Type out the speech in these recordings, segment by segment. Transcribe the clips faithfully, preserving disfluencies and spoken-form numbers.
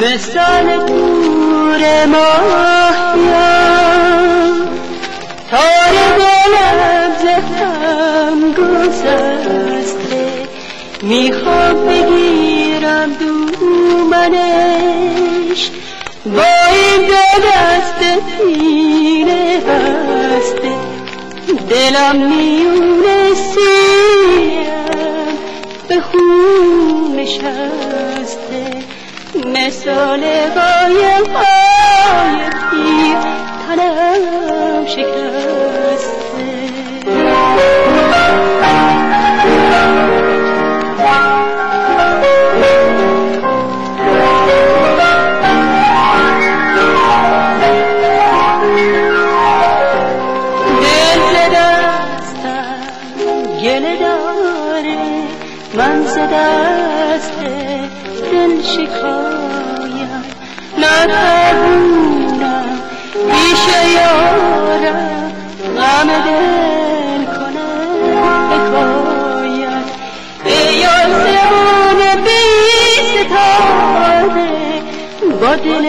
مثال تور ماهیا تار دلم ز هم گذشته میخوام بگیرم دامنش با این دو دست تیره بسته دلم میونه سیم به خون نشسته مثال قایم های پیر تنم شکسته من ز دست دل شکایم نتوانم پیش یارم غم دل کنم حکایت ای آسمان بی ستاره با دل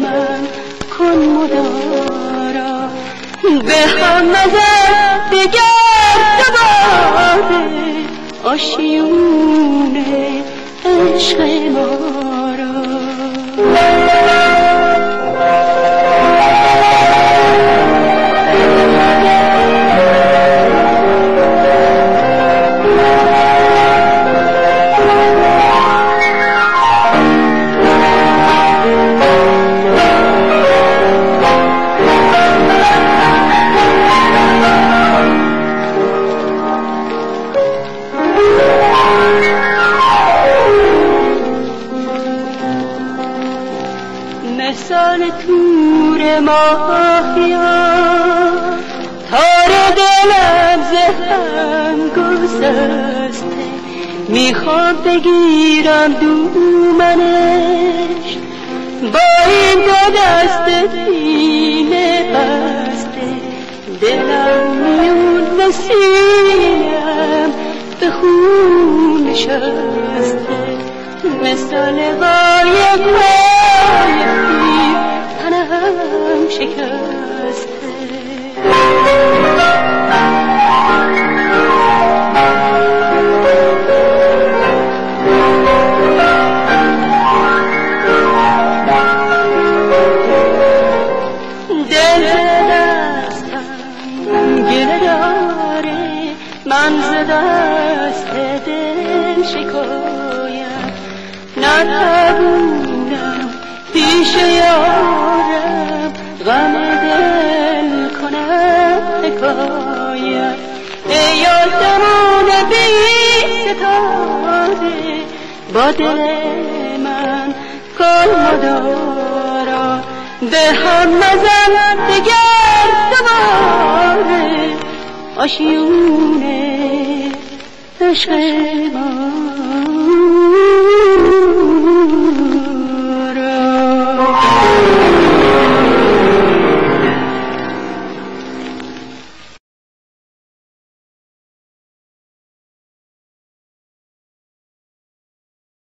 من کن مدارا به هم نظر دگر دوباره آشیون عشق ما را مثال تور ماهیا تار دلم ز هم گسسته میخوام بگیرم دامنش با این دو دست تیره بسته دلم میونه سیم به خون نشسته مثال قایم من ز دست دل شکایم نتوانم پیش یارم غم دل کنم حکایت ای آسمان بی ستاره با دل من کن مدارا به هم نزن دگر دوباره آشیونه عشق ما